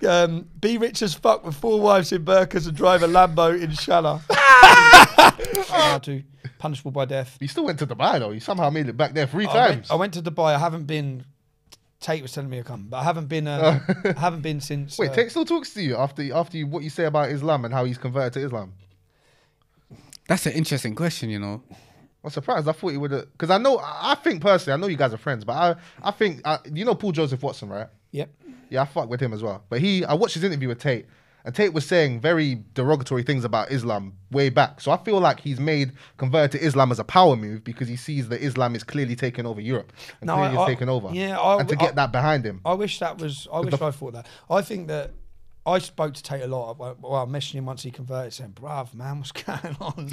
Be rich as fuck with 4 wives in burkas and drive a Lambo, inshallah. Punishable by death. You still went to Dubai though. You somehow made it back there 3 times. I went to Dubai. I haven't been. Tate was telling me to come, but I haven't been. I haven't been since. Wait, Tate still talks to you after what you say about Islam and how he's converted to Islam. That's an interesting question, you know. I'm surprised. I thought he would have, because I know. I think personally, I know you guys are friends, but I think you know Paul Joseph Watson, right? Yep. Yeah, I fuck with him as well. But I watched his interview with Tate, and Tate was saying very derogatory things about Islam way back. So I feel like he's converted to Islam as a power move because he sees that Islam is clearly taking over Europe. And no, clearly it's taken over. Yeah, and to get that behind him. I wish that was, I thought that. I think that I spoke to Tate a lot. Well, I messaged him once he converted, saying, bruv, man, what's going on?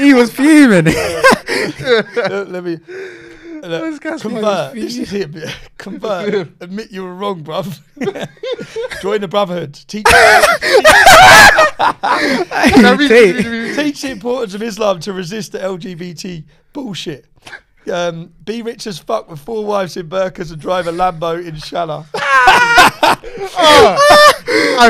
he was fuming. Convert. Admit you were wrong, bruv. Join the brotherhood. Teach the importance of Islam to resist the LGBT bullshit. Be rich as fuck with 4 wives in burkas and drive a Lambo, inshallah.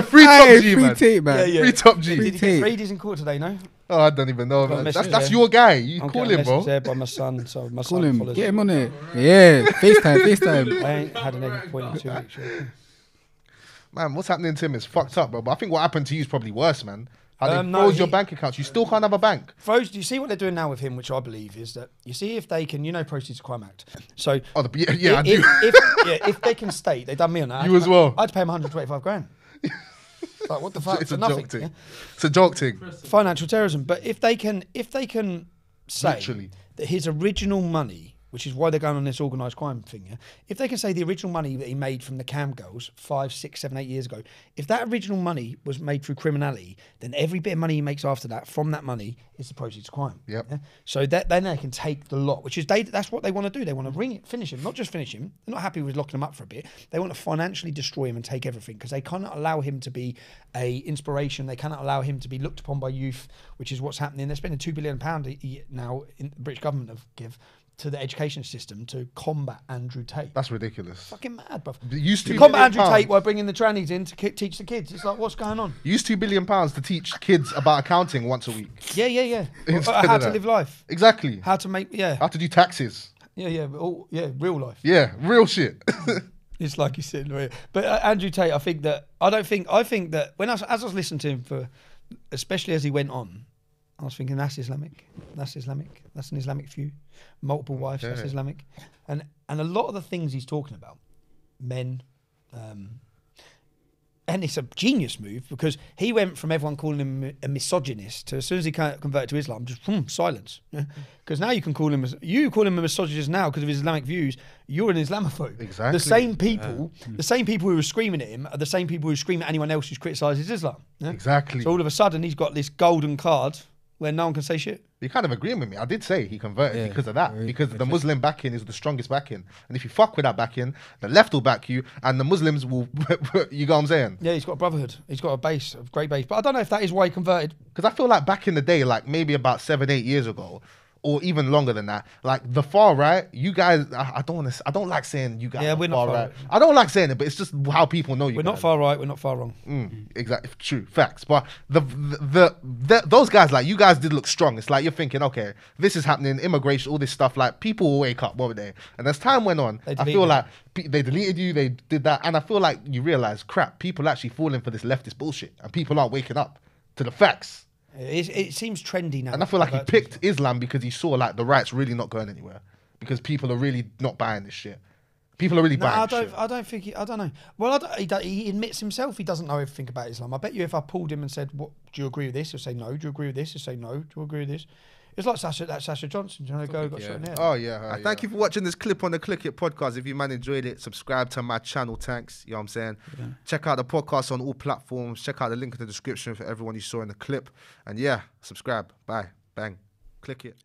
Free top G, man. Yeah, yeah. Free top G. Brady's in court today, no? Oh, I don't even know, man. That's your guy. I'm call him, bro. There by my son, so my call son him. Get him on it. Yeah, FaceTime. I ain't had an egg point in 2 weeks. Sure. Man, what's happening to him is fucked up, bro. But I think what happened to you is probably worse, man. How they froze your bank accounts. You still can't have a bank. Froze. Do you see what they're doing now with him? Which I believe is that you see if they can, you know, Proceeds of Crime Act. So, if they can state, they done me on that. You as well. I'd pay him 125 grand. Like, what the fuck? It's a nothing. Joke thing. Yeah? It's a joke thing. Financial terrorism. But if they can say literally that his original money, which is why they're going on this organised crime thing, yeah? If they can say the original money that he made from the cam girls 5, 6, 7, 8 years ago, if that original money was made through criminality, then every bit of money he makes after that, from that money, is the proceeds of crime. Yep. Yeah? So then they can take the lot, which is, that's what they want to do. They want to finish him, not just finish him. They're not happy with locking him up for a bit. They want to financially destroy him and take everything, because they cannot allow him to be an inspiration. They cannot allow him to be looked upon by youth, which is what's happening. They're spending £2 billion now, in the British government have given to the education system to combat Andrew Tate. That's ridiculous. Fucking mad, bruv. To combat Andrew Tate while bringing the trannies in to teach the kids. It's like, what's going on? Use £2 billion to teach kids about accounting once a week. Yeah, yeah, yeah. How to live life. Exactly. How to make, yeah. How to do taxes. Yeah, yeah, real life. Yeah, real shit. It's like you said, right? But Andrew Tate, I think that as I was listening to him, especially as he went on, I was thinking, that's Islamic. That's Islamic. That's an Islamic view. Multiple wives, okay. That's Islamic. And a lot of the things he's talking about, men, and it's a genius move, because he went from everyone calling him a misogynist to, as soon as he converted to Islam, just silence. Because now you can call him, a misogynist now because of his Islamic views. You're an Islamophobe. Exactly. The same people who were screaming at him are the same people who scream at anyone else who criticises Islam. Yeah? Exactly. So all of a sudden he's got this golden card where no one can say shit. You're kind of agreeing with me. I did say he converted because of that. Because the Muslim backing is the strongest backing. And if you fuck with that backing, the left will back you and the Muslims will... You know what I'm saying? Yeah, he's got a brotherhood. He's got a base, a great base. But I don't know if that is why he converted. Because I feel like back in the day, like maybe about 7, 8 years ago, or even longer than that, like the far right, you guys, I don't like saying you guys are far right. I don't like saying it, but it's just how people know you guys. We're not far right, we're not far wrong. Exactly, true, facts. But those guys, like you guys did look strong. It's like you're thinking, okay, this is happening, immigration, all this stuff, like people will wake up, won't they? And as time went on, I feel like they deleted you, they did that, and I feel like you realise, crap, people actually falling for this leftist bullshit, and people aren't waking up to the facts. It seems trendy now. And I feel like he picked Islam because he saw like the right's really not going anywhere. Because people are really not buying this shit. People are really buying this shit. I don't think, I don't know. Well, he admits himself he doesn't know everything about Islam. I bet you if I pulled him and said, "What, do you agree with this?" He'll say no. Do you agree with this? He'll say no. Do you agree with this? It's like Sasha Johnson. Do you know, got shot in there. Oh, yeah. Thank you for watching this clip on the Click It podcast. If you man enjoyed it, subscribe to my channel. Thanks. You know what I'm saying? Yeah. Check out the podcast on all platforms. Check out the link in the description for everyone you saw in the clip. And yeah, subscribe. Bye. Bang. Click it.